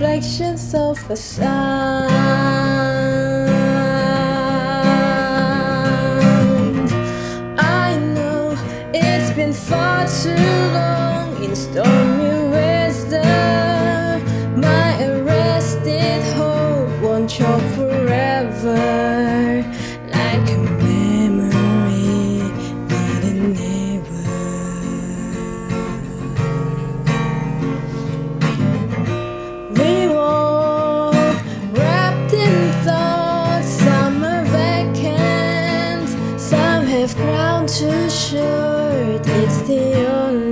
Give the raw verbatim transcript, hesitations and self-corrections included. reflections of a sound. I know it's been far too long in stormy weather. My arrested hope won't choke forever, like a memory but a neighbor. We walk wrapped in thought, some are vacant, some have ground too short. It's the only